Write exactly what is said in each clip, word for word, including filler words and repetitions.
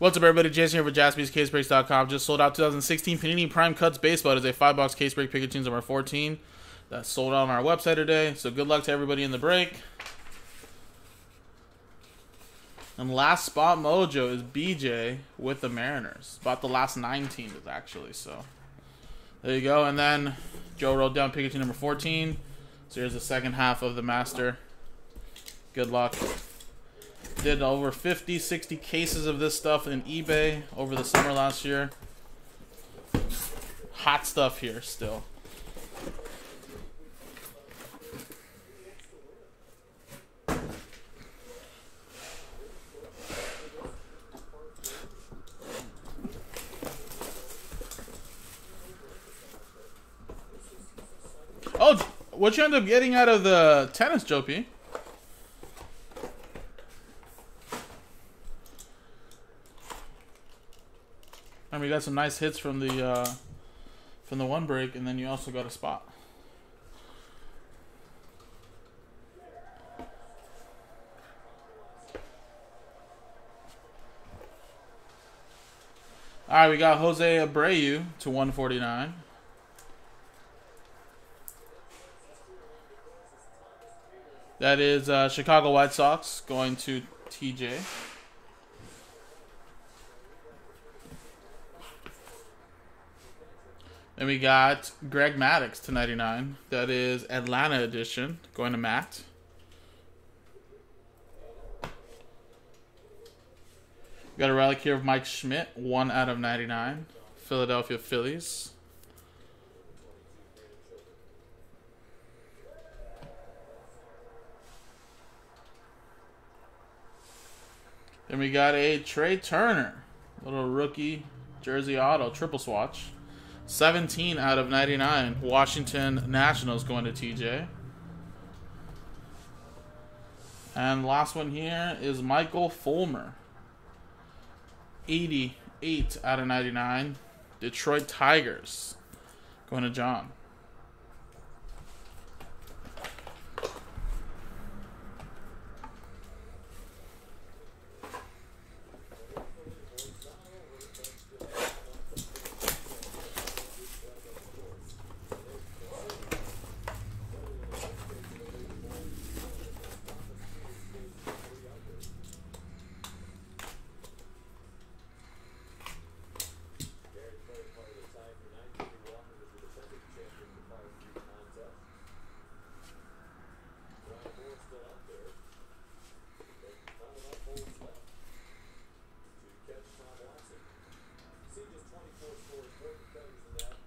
What's up, everybody? Jason here with Jaspys Case Breaks dot com. Just sold out two thousand sixteen Panini Prime Cuts Baseball. It is a five box case break Pikachu's number fourteen. That sold out on our website today. So good luck to everybody in the break. And last spot mojo is B J with the Mariners. About the last nine teams, actually. So there you go. And then Joe rolled down Pikachu number fourteen. So here's the second half of the master. Good luck. Did over fifty, sixty cases of this stuff in eBay over the summer last year. Hot stuff here still. Oh, what you end up getting out of the tennis, Joe P? I mean, you got some nice hits from the uh, from the one break, and then you also got a spot. All right, we got Jose Abreu to one forty-nine. That is uh, Chicago White Sox going to T J. And we got Greg Maddux to ninety-nine. That is Atlanta edition. Going to Matt. We got a relic here of Mike Schmidt. one out of ninety-nine. Philadelphia Phillies. Then we got a Trey Turner. Little rookie jersey auto. Triple swatch. seventeen out of ninety-nine. Washington Nationals going to T J. And last one here is Michael Fulmer. eighty-eight out of ninety-nine. Detroit Tigers going to John.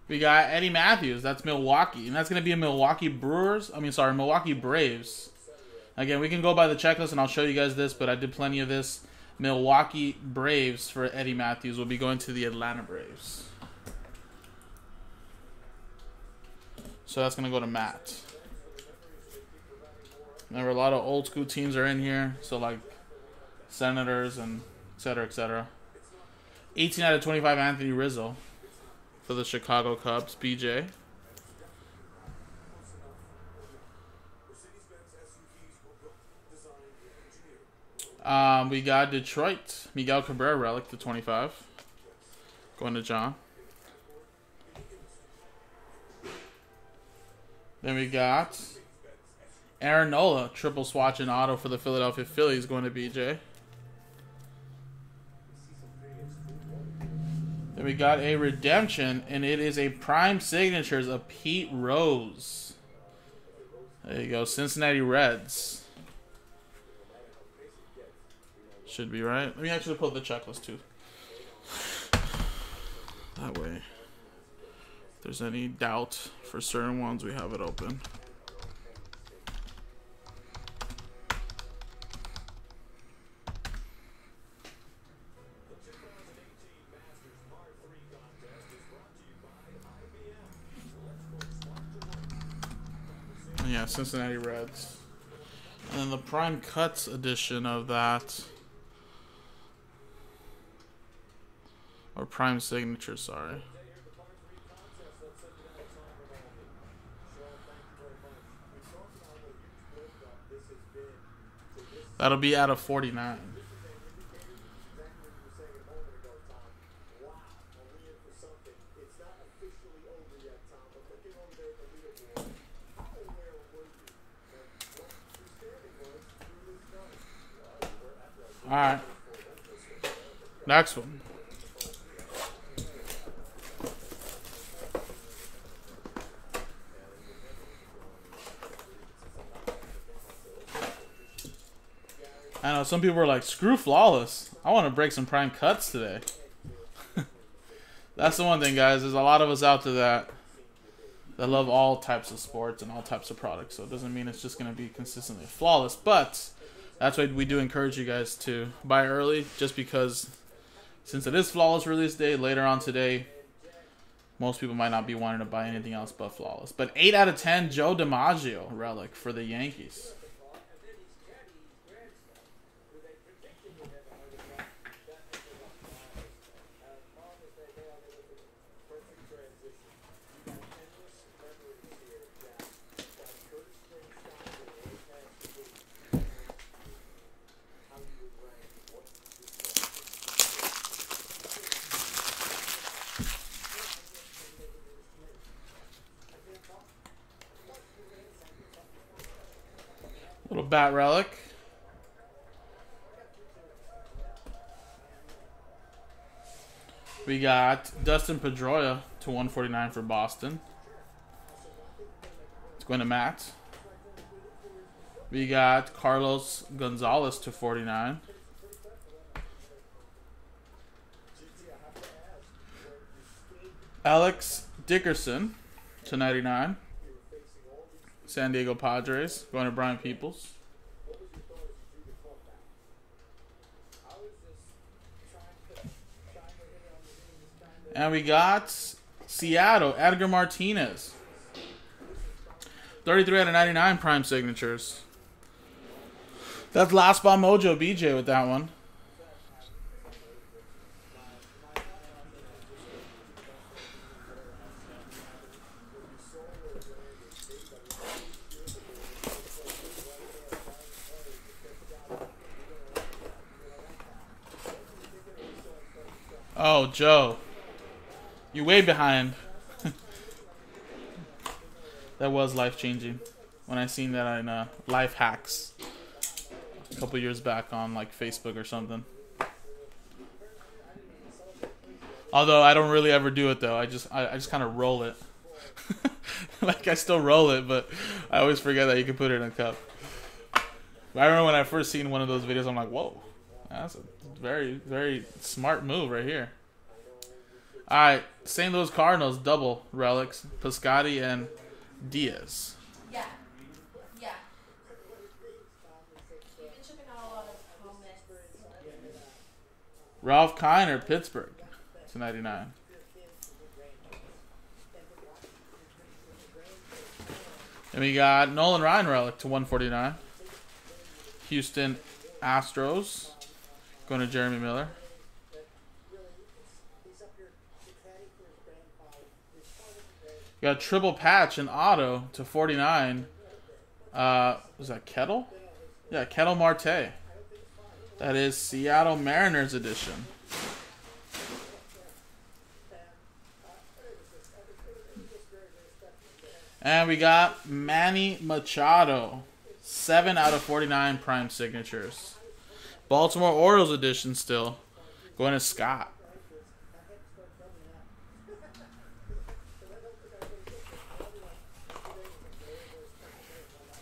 We got Eddie Matthews. That's Milwaukee. And that's going to be a Milwaukee Brewers. I mean, sorry, Milwaukee Braves. Again, we can go by the checklist, and I'll show you guys this, but I did plenty of this. Milwaukee Braves for Eddie Matthews will be going to the Atlanta Braves. So that's going to go to Matt. Remember, a lot of old school teams are in here. So, like, Senators and et cetera, et cetera. eighteen out of twenty-five, Anthony Rizzo. For the Chicago Cubs, B J. Um, we got Detroit, Miguel Cabrera relic to twenty-five. Going to John. Then we got Aaron Nola, triple swatch and auto for the Philadelphia Phillies. Going to B J. We got a redemption, and it is a prime signatures of Pete Rose. There you go, Cincinnati Reds. Should be right. Let me actually pull the checklist too. That way, if there's any doubt for certain ones, we have it open. Yeah, Cincinnati Reds. And then the Prime Cuts edition of that. Or Prime Signature, sorry. That'll be out of forty-nine. All right. Next one. I know some people were like, screw Flawless. I want to break some prime cuts today. That's the one thing, guys. There's a lot of us out there that that love all types of sports and all types of products. So it doesn't mean it's just going to be consistently flawless. But that's why we do encourage you guys to buy early, just because since it is flawless release day later on today, most people might not be wanting to buy anything else but flawless. But eight out of ten Joe DiMaggio relic for the Yankees. Little bat relic. We got Dustin Pedroia to one forty-nine for Boston. It's going to Matt. We got Carlos Gonzalez to forty-nine. Alex Dickerson to ninety-nine. San Diego Padres, going to Brian Peoples. And we got Seattle, Edgar Martinez. thirty-three out of ninety-nine prime signatures. That's Last Ball Mojo B J with that one. Oh, Joe. You're way behind. That was life-changing. When I seen that in uh, Life Hacks a couple years back on like Facebook or something. Although I don't really ever do it though. I just I, I just kind of roll it. Like I still roll it, but I always forget that you can put it in a cup. But I remember when I first seen one of those videos, I'm like, whoa. That's a very, very smart move right here. All right, Saint Louis Cardinals, double relics, Piscotty and Diaz. Yeah, yeah. We've been shipping out a lot of comments. Ralph Kiner, Pittsburgh, to ninety-nine. And we got Nolan Ryan relic to one forty-nine. Houston Astros. Going to Jeremy Miller. Got a triple patch and auto to forty-nine. Uh, was that Ketel? Yeah, Ketel Marte. That is Seattle Mariners edition. And we got Manny Machado. seven out of forty-nine prime signatures. Baltimore Orioles edition still. Going to Scott.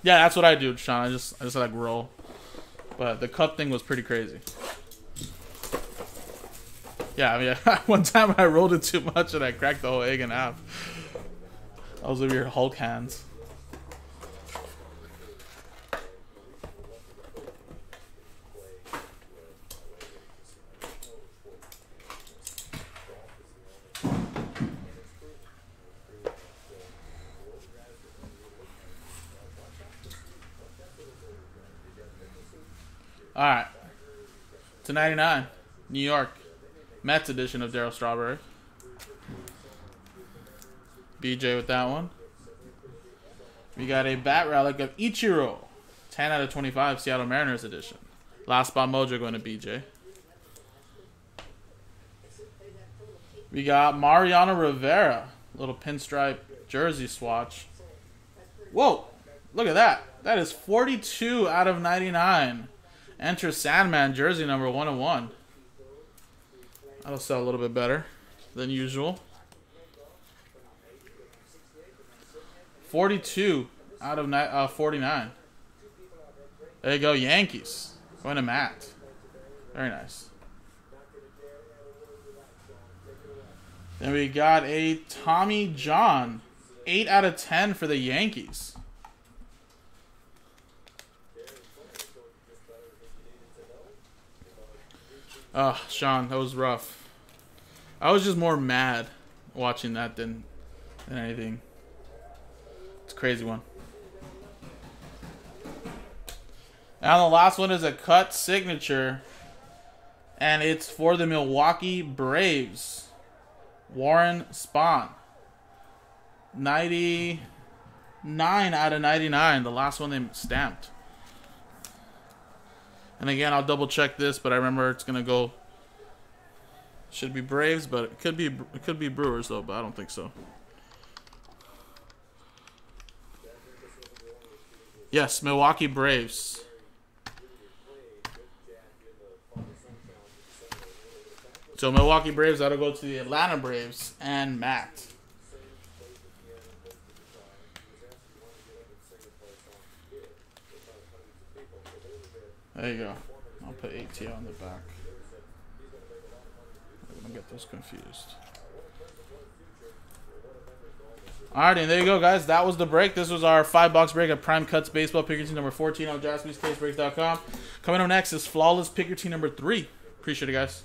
Yeah, that's what I do, Sean. I just I just like roll. But the cup thing was pretty crazy. Yeah, I mean, one time I rolled it too much and I cracked the whole egg in half. I was over your Hulk hands. All right, to ninety-nine, New York, Mets edition of Darryl Strawberry. B J with that one. We got a bat relic of Ichiro, ten out of twenty-five, Seattle Mariners edition. Last Spot Mojo going to B J. We got Mariano Rivera, little pinstripe jersey swatch. Whoa, look at that. That is forty-two out of ninety-nine. Enter Sandman jersey number one oh one. That'll sell a little bit better than usual. forty-two out of forty-nine. There you go, Yankees. Going to Matt. Very nice. Then we got a Tommy John. eight out of ten for the Yankees. Oh, Sean, that was rough. I was just more mad watching that than, than anything. It's a crazy one. And the last one is a cut signature. And it's for the Milwaukee Braves. Warren Spahn. ninety-nine out of ninety-nine. The last one they stamped. And again, I'll double check this, but I remember it's gonna go. Should be Braves, but it could be it could be Brewers though, but I don't think so. Yes, Milwaukee Braves. So Milwaukee Braves, that'll go to the Atlanta Braves and Matt. There you go. I'll put A T O on the back. I'm gonna get those confused. Alrighty, and there you go, guys. That was the break. This was our five-box break of Prime Cuts Baseball Picker Team number fourteen on Jaspys Case Breaks dot com. Coming up next is Flawless Picker Team number three. Appreciate it, guys.